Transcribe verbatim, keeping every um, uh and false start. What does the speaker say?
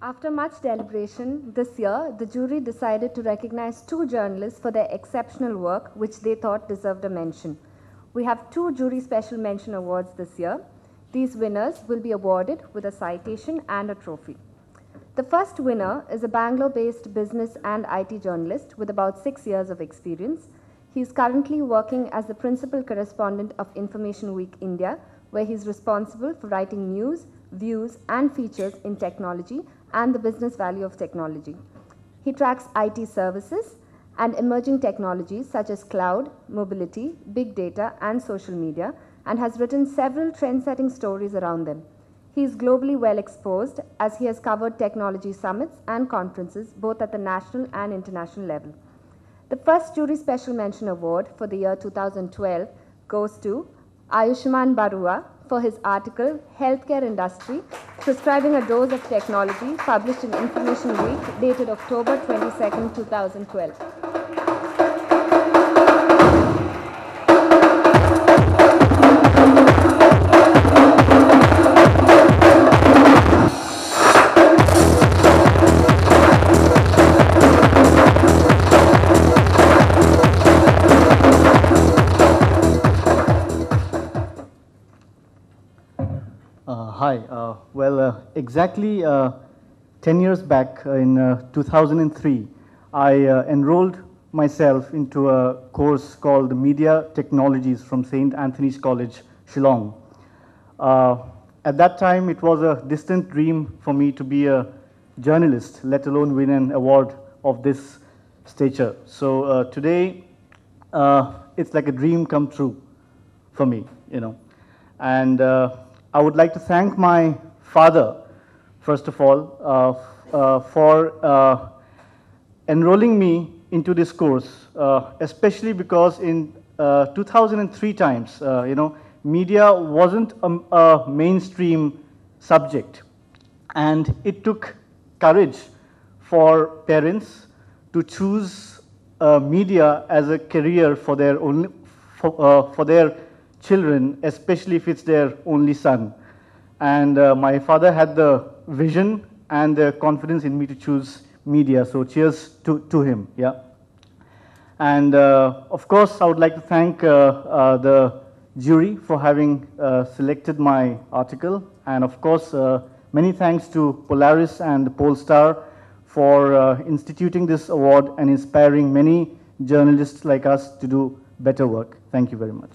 After much deliberation, this year, the jury decided to recognize two journalists for their exceptional work, which they thought deserved a mention. We have two jury special mention awards this year. These winners will be awarded with a citation and a trophy. The first winner is a Bangalore-based business and I T journalist with about six years of experience. He is currently working as the principal correspondent of Information Week India, where he is responsible for writing news, views, and features in technology and the business value of technology. He tracks I T services and emerging technologies such as cloud, mobility, big data, and social media, and has written several trend-setting stories around them. He is globally well exposed as he has covered technology summits and conferences both at the national and international level. The first Jury Special Mention Award for the year two thousand twelve goes to Ayushman Baruah for his article, Healthcare Industry, Prescribing a Dose of Technology, published in Information Week, dated October twenty-second, two thousand twelve. Hi, uh, well, uh, exactly uh, ten years back uh, in uh, two thousand three, I uh, enrolled myself into a course called Media Technologies from Saint Anthony's College, Shillong. Uh, at that time, it was a distant dream for me to be a journalist, let alone win an award of this stature. So uh, today, uh, it's like a dream come true for me, you know. And uh, I would like to thank my father, first of all, uh, uh, for uh, enrolling me into this course, uh, especially because in uh, two thousand three times, uh, you know, media wasn't a, a mainstream subject, and it took courage for parents to choose uh, media as a career for their only, for, uh, for their children, especially if it's their only son. And uh, my father had the vision and the confidence in me to choose media, so cheers to, to him, yeah. And uh, of course, I would like to thank uh, uh, the jury for having uh, selected my article, and of course, uh, many thanks to Polaris and Polestar for uh, instituting this award and inspiring many journalists like us to do better work. Thank you very much.